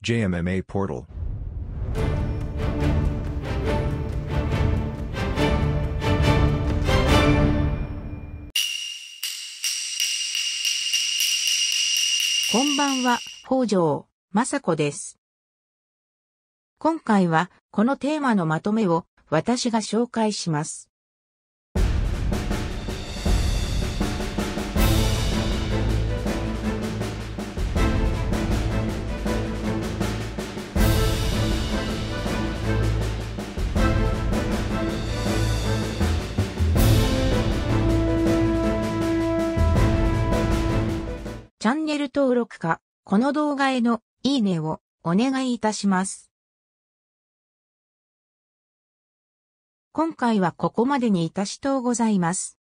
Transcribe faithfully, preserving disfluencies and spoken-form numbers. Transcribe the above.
J M M A portal.こんばんは、北条政子です。今回はこのテーマのまとめを私が紹介します。チャンネル登録か、この動画へのいいねをお願いいたします。今回はここまでにいたしとうございます。